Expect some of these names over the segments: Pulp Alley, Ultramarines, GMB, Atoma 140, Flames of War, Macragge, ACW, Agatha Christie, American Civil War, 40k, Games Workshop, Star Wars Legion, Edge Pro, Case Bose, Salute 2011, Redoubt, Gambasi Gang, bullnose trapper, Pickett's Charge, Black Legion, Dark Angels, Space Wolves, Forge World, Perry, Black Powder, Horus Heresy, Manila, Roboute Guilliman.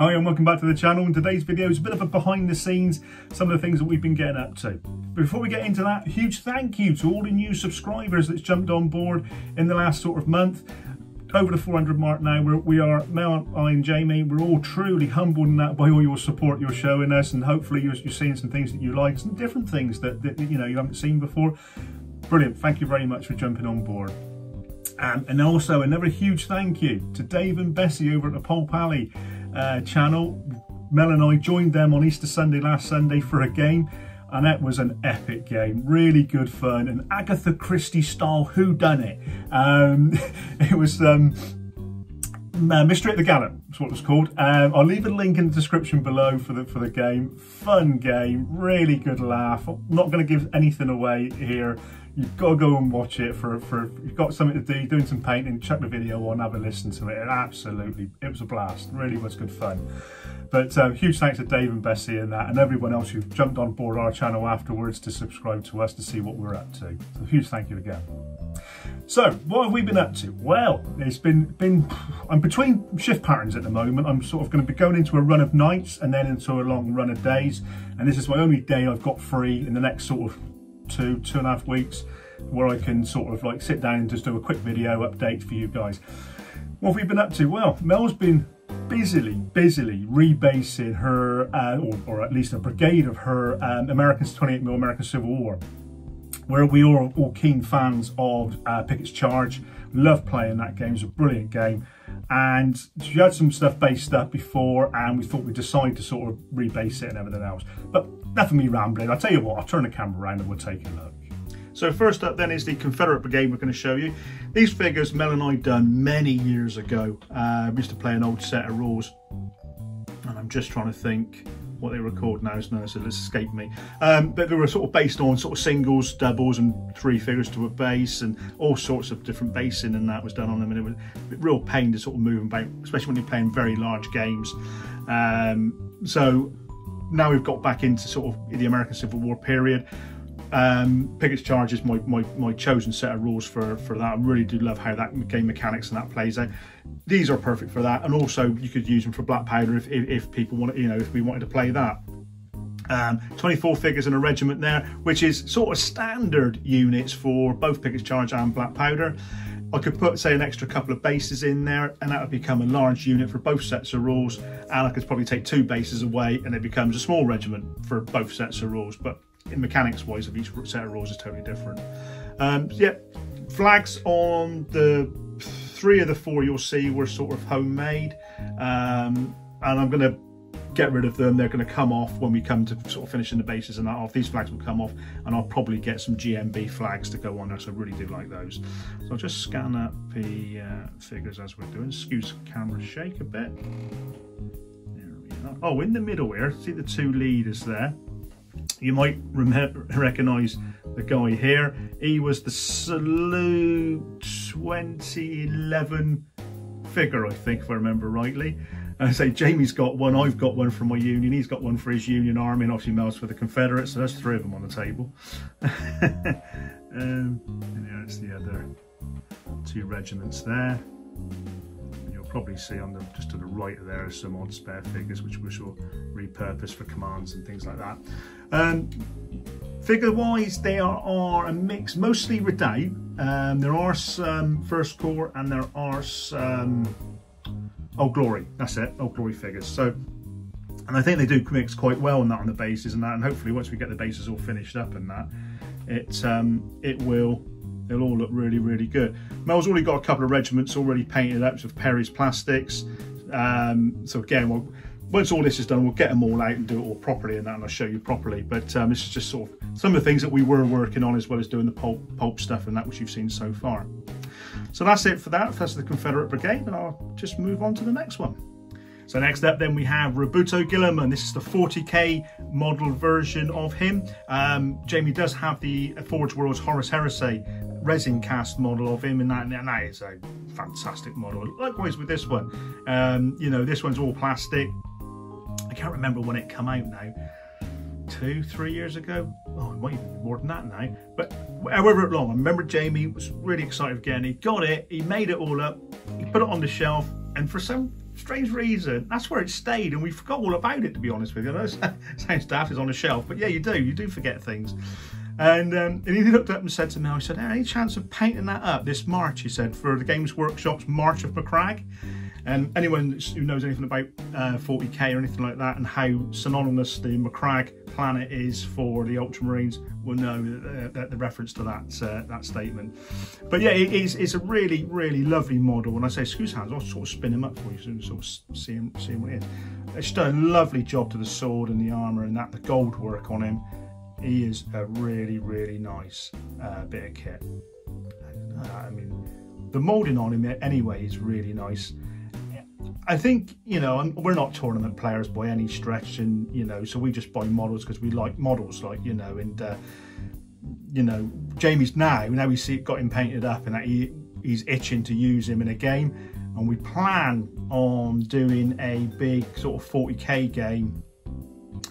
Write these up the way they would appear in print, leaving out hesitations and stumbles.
Hi and welcome back to the channel. In today's video is a bit of a behind the scenes, some of the things that we've been getting up to. Before we get into that, huge thank you to all the new subscribers that's jumped on board in the last sort of month. Over the 400 mark now, Mel, I and Jamie, we're all truly humbled in that by all your support you're showing us, and hopefully you're seeing some things that you like, some different things that you know you haven't seen before. Brilliant, thank you very much for jumping on board. And also another huge thank you to Dave and Bessie over at the Pulp Alley channel. Mel and I joined them on Easter Sunday last Sunday for a game, and that was an epic game, really good fun, an Agatha Christie style whodunit. It was Mystery at the Gallop, is what it was called. I'll leave a link in the description below for the game. Fun game, really good laugh. I'm not going to give anything away here. You've got to go and watch it for if you've got something to do, doing some painting, chuck the video on, have a listen to it. Absolutely, it was a blast, really was good fun. But huge thanks to Dave and Bessie and that, and everyone else who jumped on board our channel afterwards to subscribe to us to see what we're up to. So huge thank you again. So what have we been up to? Well, it's been I'm between shift patterns at the moment. I'm sort of going to be going into a run of nights and then into a long run of days, and this is my only day I've got free in the next sort of two and a half weeks where I can sort of like sit down and just do a quick video update for you guys. What have we been up to? Well, Mel's been busily rebasing her or at least a brigade of her American 28mm American Civil War, where we are all keen fans of Pickett's Charge. Love playing that game, it's a brilliant game. And she had some stuff based up before, and we thought we'd decide to sort of rebase it and everything else. But enough of me rambling, I'll tell you what, I'll turn the camera around and we'll take a look. So first up then is the Confederate Brigade we're going to show you. These figures Mel and I done many years ago. We used to play an old set of rules, and I'm just trying to think what they were called now, so it's escaped me. But they were sort of based on sort of singles, doubles and three figures to a base, and all sorts of different basing and that was done on them, and it was a real pain to sort of move about, especially when you're playing very large games. So now we've got back into sort of the American Civil War period. Pickett's Charge is my chosen set of rules for that. I really do love how that game mechanics and that plays out. These are perfect for that, and also you could use them for Black Powder if people want to, you know, if we wanted to play that. 24 figures in a regiment there, which is sort of standard units for both Pickett's Charge and Black Powder. I could put, say, an extra couple of bases in there, and that would become a large unit for both sets of rules, and I could probably take two bases away and it becomes a small regiment for both sets of rules, but in mechanics wise of each set of rules is totally different. Yeah, flags on the three of the four you'll see were sort of homemade, and I'm going to get rid of them. They're going to come off when we come to sort of finishing the bases and that off. These flags will come off, and I'll probably get some GMB flags to go on there, so I really do like those. So I'll just scan up the figures as we're doing. Excuse the camera shake a bit. There we are. Oh, in the middle here, see the two leaders there. You might recognise the guy here. He was the Salute 2011 figure, I think, if I remember rightly. I say Jamie's got one, I've got one for my Union, he's got one for his Union Army, and obviously Mel's for the Confederates, so that's three of them on the table. And there's the other two regiments there. Probably see on the just to the right there are some odd spare figures which we shall repurpose for commands and things like that. Figure wise they are a mix, mostly Redoubt. There are some First Corps and there are some Old Glory, that's it, Old Glory figures. So, and I think they do mix quite well in that on the bases and that, and hopefully once we get the bases all finished up and that, it'll all look really good. Mel's already got a couple of regiments already painted up with Perry's plastics. So again, once all this is done, we'll get them all out and do it all properly and that, and I'll show you properly. But this is just sort of some of the things that we were working on as well as doing the pulp stuff and that which you've seen so far. So that's it for that. That's the Confederate Brigade, and I'll just move on to the next one. So next up then we have Roboute Guilliman. This is the 40k model version of him. Jamie does have the Forge World's Horus Heresy resin cast model of him, and that is a fantastic model. Likewise with this one, you know, this one's all plastic. I can't remember when it came out now, 2-3 years ago. Oh, it might even be more than that now, but however long, I remember Jamie was really excited again. He got it, he made it all up, he put it on the shelf, and for some strange reason, that's where it stayed, and we forgot all about it, to be honest with you. I know it sounds daft, is on a shelf, but yeah, you do forget things. And he looked up and said to me, I said, any chance of painting that up this March, he said, for the Games Workshop's March of Macragge? And anyone who knows anything about 40k or anything like that, and how synonymous the Macragge planet is for the Ultramarines, will know the reference to that that statement. But yeah, it's a really, really lovely model. And I say, excuse hands, I'll sort of spin him up for you so you can sort of see him what he is. It's done a lovely job to the sword and the armour and that, the gold work on him. He is a really, really nice bit of kit. I mean, the moulding on him anyway is really nice. I think, you know, we're not tournament players by any stretch, and, you know, so we just buy models because we like models, like, you know, and, you know, Jamie's now we see it got him painted up and that he's itching to use him in a game. And we plan on doing a big sort of 40k game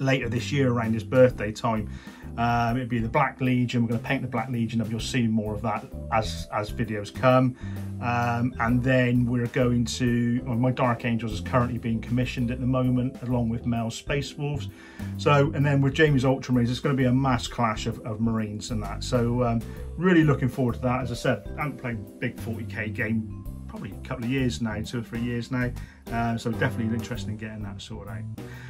later this year around his birthday time. It'd be the Black Legion. We're going to paint the Black Legion up. You'll see more of that as videos come. And then we're going to, well, my Dark Angels is currently being commissioned at the moment, along with Mel's Space Wolves. So, and then with Jamie's Ultramarines, it's going to be a mass clash of Marines and that. So really looking forward to that. As I said, I haven't played a big 40k game probably a couple of years now, 2 or 3 years now, so definitely interested in getting that sorted out.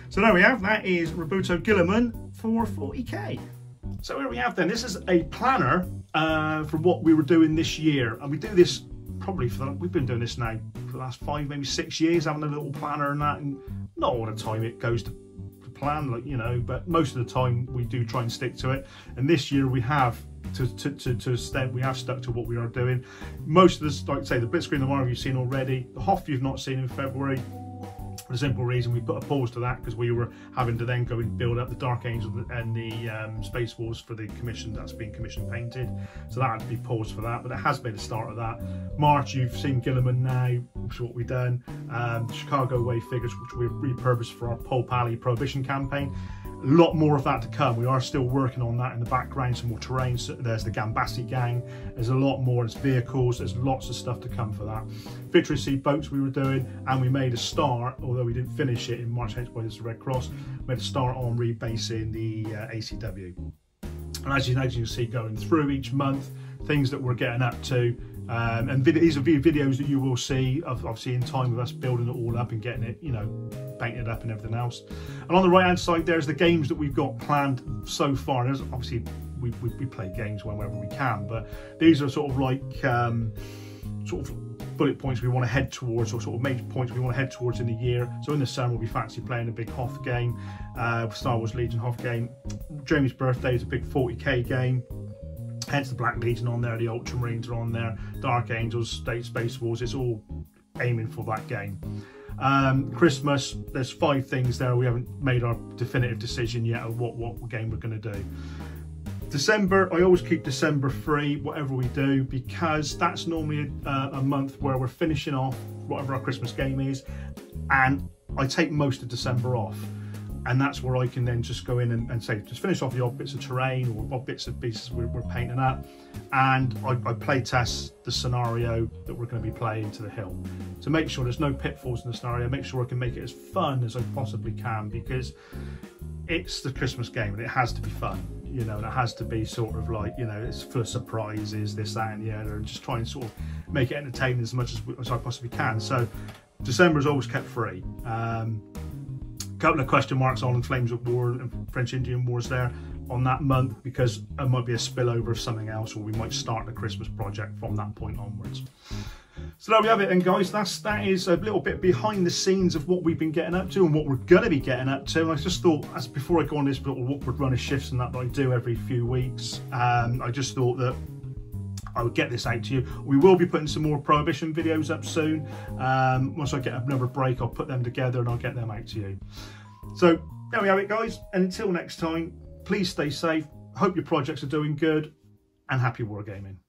So there we have, that is Roboute Guilliman for 40k. So here we have then, this is a planner for what we were doing this year, and we do this probably for we've been doing this now for the last 5 maybe 6 years, having a little planner and that, and not all the time it goes to plan, like, you know, but most of the time we do try and stick to it. And this year we have to extent we have stuck to what we are doing. Most of this, like say the Blitzkrieg and the Marvel you've seen already, the Hoff you've not seen in February, for the simple reason we put a pause to that because we were having to then go and build up the Dark Angel and the Space Wolves for the commission that's been commissioned painted, so that had to be paused for that, but it has been the start of that. March, you've seen Guilliman now, which is what we've done, Chicago Way figures, which we've repurposed for our Pulp Alley Prohibition campaign. A lot more of that to come. We are still working on that in the background, some more terrain. So there's the Gambasi Gang, there's a lot more, there's vehicles, there's lots of stuff to come for that. Victory Sea boats we were doing, and we made a start, although we didn't finish it in March, hence why there's the Red Cross, made a start on rebasing the ACW. And as you can see going through each month, things that we're getting up to, and these are videos that you will see obviously in time with us building it all up and getting it, you know, painted up and everything else. And on the right hand side there's the games that we've got planned so far. There's obviously we play games whenever we can, but these are sort of like sort of bullet points we want to head towards, or sort of major points we want to head towards in the year. So in the summer we'll be fancy playing a big Hoff game, Star Wars Legion Hoff game. Jamie's birthday is a big 40k game, hence the Black Legion on there, the Ultramarines are on there, Dark Angels, Space Wars, it's all aiming for that game. Christmas, there's 5 things there. We haven't made our definitive decision yet of what game we're going to do. December, I always keep December free, whatever we do, because that's normally a month where we're finishing off whatever our Christmas game is, and I take most of December off. And that's where I can then just go in and say, just finish off the odd bits of terrain or odd bits of pieces we're painting up. And I play test the scenario that we're going to be playing to the hill. So make sure there's no pitfalls in the scenario, make sure I can make it as fun as I possibly can, because it's the Christmas game and it has to be fun, you know, and it has to be sort of like, you know, it's full of surprises, this, that and the other, and just try and sort of make it entertaining as much as I possibly can. So December is always kept free. Couple of question marks on Flames of War and French Indian Wars there on that month, because it might be a spillover of something else, or we might start the Christmas project from that point onwards. So there we have it then, guys. That is a little bit behind the scenes of what we've been getting up to and what we're going to be getting up to. And I just thought, as before I go on this little awkward run of shifts and that I do every few weeks, I just thought that I would get this out to you. We will be putting some more Prohibition videos up soon. Once I get another break, I'll put them together and I'll get them out to you. So there we have it, guys. And until next time, please stay safe. Hope your projects are doing good, and happy wargaming.